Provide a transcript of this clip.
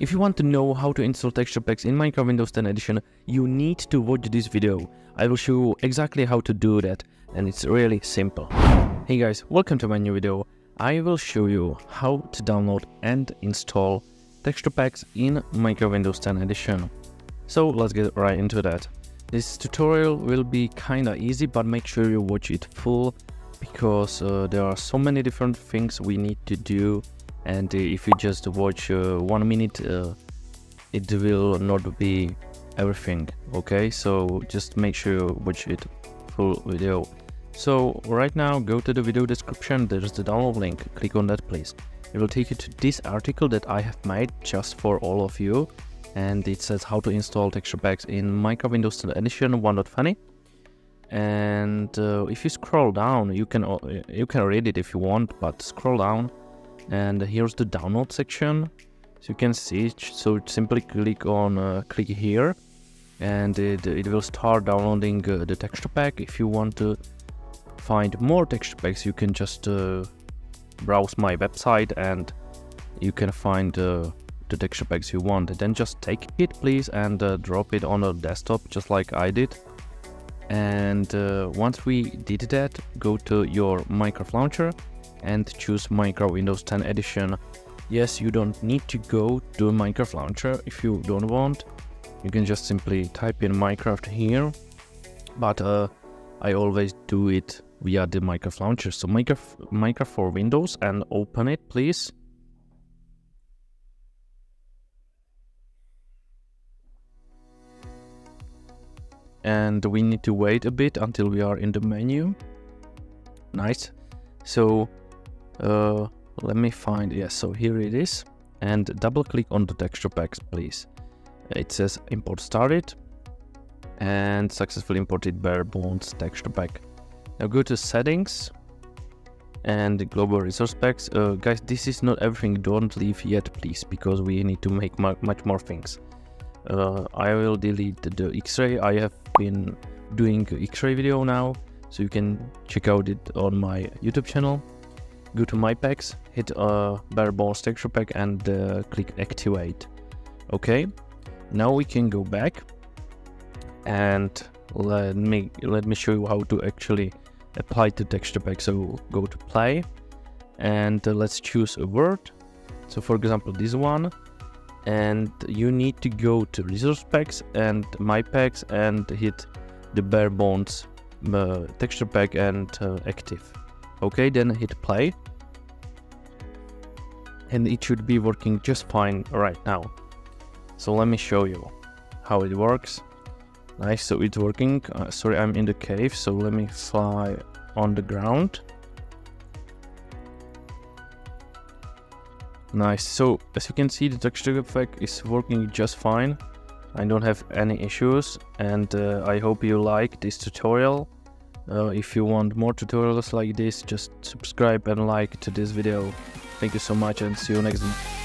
If you want to know how to install texture packs in Minecraft Windows 10 Edition, you need to watch this video. I will show you exactly how to do that, and it's really simple. Hey guys, welcome to my new video. I will show you how to download and install texture packs in Minecraft Windows 10 Edition. So let's get right into that. This tutorial will be kinda easy, but make sure you watch it full, because there are so many different things we need to do. And if you just watch 1 minute, it will not be everything, okay? So just make sure you watch it full video. So right now, go to the video description, there's the download link, click on that please. It will take you to this article that I have made just for all of you. And it says how to install texture packs in Minecraft Windows 10 Edition 1.20. And if you scroll down, you can read it if you want, but scroll down. And here's the download section, so you can see it. So simply click on click here, and it will start downloading the texture pack. If you want to find more texture packs, you can just browse my website and you can find the texture packs you want. And then just take it please and drop it on a desktop, just like I did. And once we did that, go to your Minecraft launcher and choose Minecraft Windows 10 Edition. Yes, you don't need to go to Minecraft launcher if you don't want. You can just simply type in Minecraft here, but I always do it via the Minecraft launcher. So Minecraft for Windows, and open it please. And we need to wait a bit until we are in the menu. Nice. So let me find, yes, so here it is, and double click on the texture packs please. It says import started, and successfully imported Bare Bones Texture Pack. Now go to settings and global resource packs. Guys, this is not everything, don't leave yet please, because we need to make much more things. I will delete the x-ray. I have been doing x-ray video now, so you can check out it on my YouTube channel. Go to my packs, hit Bare Bones Texture Pack, and click activate. Okay, now we can go back, and let me show you how to actually apply the texture pack. So go to play, and let's choose a word. So for example, this one. And you need to go to resource packs and my packs and hit the Bare Bones Texture Pack and active. Okay, then hit play, and it should be working just fine right now. So let me show you how it works. Nice, so it's working. Sorry, I'm in the cave, so let me fly on the ground. Nice, so as you can see, the texture effect is working just fine. I don't have any issues, and I hope you like this tutorial. If you want more tutorials like this, just subscribe and like to this video. Thank you so much, and see you next time.